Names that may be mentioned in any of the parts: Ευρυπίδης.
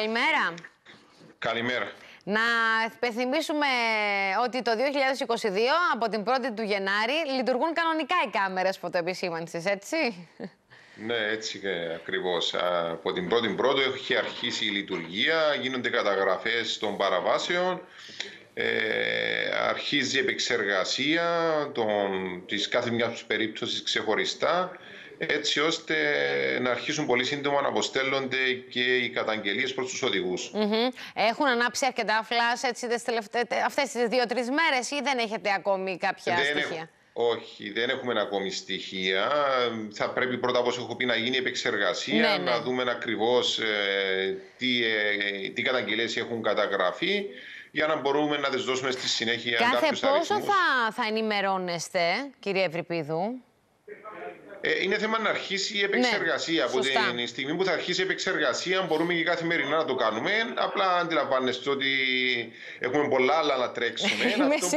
Καλημέρα. Καλημέρα. Να υπενθυμίσουμε ότι το 2022, από την 1η του Γενάρη, λειτουργούν κανονικά οι κάμερες φωτοεπισήμανσης, έτσι. Ναι, έτσι ακριβώς. Από την 1η έχει αρχίσει η λειτουργία, γίνονται καταγραφές των παραβάσεων, αρχίζει η επεξεργασία της κάθε μιας περίπτωσης ξεχωριστά, έτσι ώστε να αρχίσουν πολύ σύντομα να αποστέλλονται και οι καταγγελίες προς τους οδηγούς. Έχουν ανάψει αρκετά φλάς αυτές τις 2-3 μέρες ή δεν έχετε ακόμη κάποια στοιχεία? Όχι, δεν έχουμε ακόμη στοιχεία. Θα πρέπει πρώτα, όπως έχω πει, να γίνει η επεξεργασία, να δούμε ακριβώς τι καταγγελίες έχουν καταγραφεί, για να μπορούμε να τις δώσουμε στη συνέχεια. Κάθε πόσο θα ενημερώνεστε, κύριε Ευρυπίδου? Είναι θέμα να αρχίσει η επεξεργασία. Από την στιγμή που θα αρχίσει η επεξεργασία, μπορούμε και καθημερινά να το κάνουμε. Απλά αντιλαμβάνεστε ότι έχουμε πολλά άλλα να τρέξουμε. Αυτό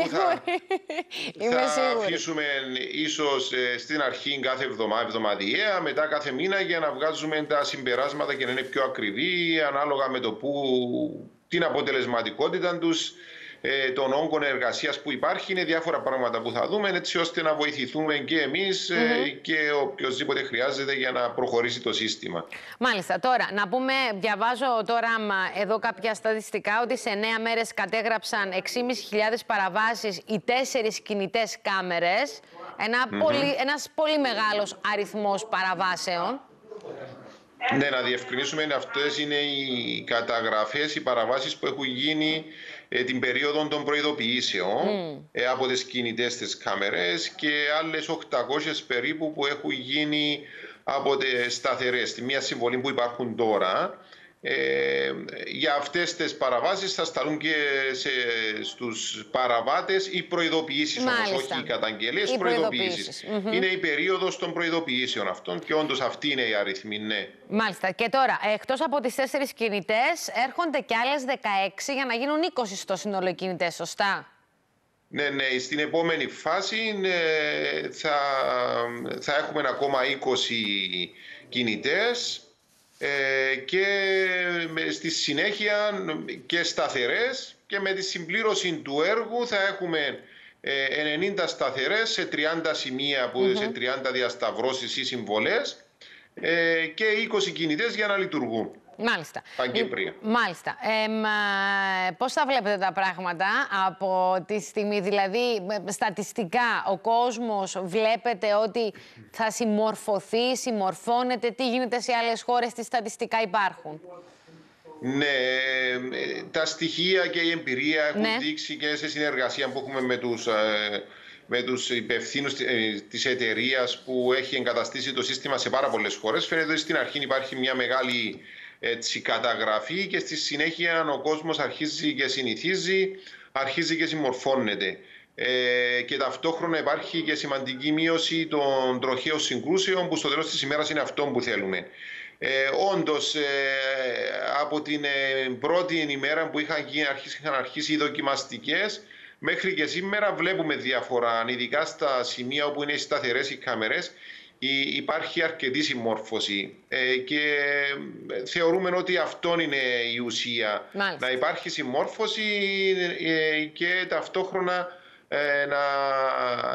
που θα αφήσουμε ίσως στην αρχή κάθε εβδομαδιαία, μετά κάθε μήνα, για να βγάζουμε τα συμπεράσματα και να είναι πιο ακριβή, ανάλογα με το την αποτελεσματικότητα τους, των όγκων εργασίας που υπάρχει. Είναι διάφορα πράγματα που θα δούμε, έτσι ώστε να βοηθηθούμε και εμείς και οποιοδήποτε χρειάζεται για να προχωρήσει το σύστημα. Μάλιστα. Τώρα, να πούμε, διαβάζω τώρα εδώ κάποια στατιστικά ότι σε 9 μέρες κατέγραψαν 6.500 παραβάσεις οι 4 κινητές κάμερες. Ένας πολύ μεγάλος αριθμός παραβάσεων. Ναι, να διευκρινίσουμε, αυτές είναι οι καταγραφές, οι παραβάσεις που έχουν γίνει την περίοδο των προειδοποιήσεων από τις κινητές τις κάμερες, και άλλες 800 περίπου που έχουν γίνει από τις σταθερές, τη μία συμβολή που υπάρχουν τώρα. Για αυτές τις παραβάσεις θα σταλούν και στους παραβάτες οι προειδοποιήσεις, όμως όχι οι καταγγελίες, οι προειδοποιήσεις. Είναι η περίοδος των προειδοποιήσεων αυτών, και όντως αυτή είναι η αριθμή, ναι. Μάλιστα. Και τώρα, εκτός από τις 4 κινητές, έρχονται και άλλες 16 για να γίνουν 20 στο σύνολο κινητές, σωστά? Ναι, ναι. Στην επόμενη φάση θα έχουμε ακόμα 20 κινητές, και στη συνέχεια και σταθερές, και με τη συμπλήρωση του έργου θα έχουμε 90 σταθερές σε 30 σημεία, σε 30 διασταυρώσεις ή συμβολές, και 20 κινητές για να λειτουργούν. Μάλιστα. Μάλιστα. Πώς θα βλέπετε τα πράγματα από τη στιγμή, δηλαδή στατιστικά ο κόσμος βλέπετε ότι θα συμμορφώνεται, τι γίνεται σε άλλες χώρες, τι στατιστικά υπάρχουν? Ναι, τα στοιχεία και η εμπειρία έχουν δείξει, και σε συνεργασία που έχουμε με τους υπευθύνους της εταιρείας που έχει εγκαταστήσει το σύστημα σε πάρα πολλές χώρες, φαίνεται ότι στην αρχή υπάρχει μια μεγάλη καταγραφή, και στη συνέχεια ο κόσμος αρχίζει και συνηθίζει, αρχίζει και συμμορφώνεται. Και ταυτόχρονα υπάρχει και σημαντική μείωση των τροχαίων συγκρούσεων, που στο τέλος της ημέρας είναι αυτό που θέλουμε. Όντως, από την πρώτη ημέρα που είχαν αρχίσει οι δοκιμαστικές, μέχρι και σήμερα βλέπουμε διαφορά, ειδικά στα σημεία όπου είναι σταθερές οι κάμερες. Υπάρχει αρκετή συμμόρφωση, και θεωρούμε ότι αυτό είναι η ουσία. Μάλιστα. Να υπάρχει συμμόρφωση, και ταυτόχρονα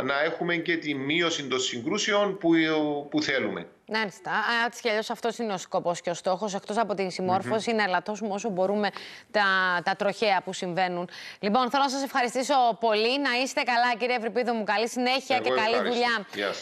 να έχουμε και τη μείωση των συγκρούσεων που θέλουμε. Μάλιστα. Έτσι κι αλλιώς αυτός είναι ο σκοπός και ο στόχος, εκτός από τη συμμόρφωση, να ελαττώσουμε όσο μπορούμε τα τροχαία που συμβαίνουν. Λοιπόν, θέλω να σας ευχαριστήσω πολύ. Να είστε καλά, κύριε Ευρυπίδου μου. Καλή συνέχεια και καλή δουλειά. Yes.